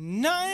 9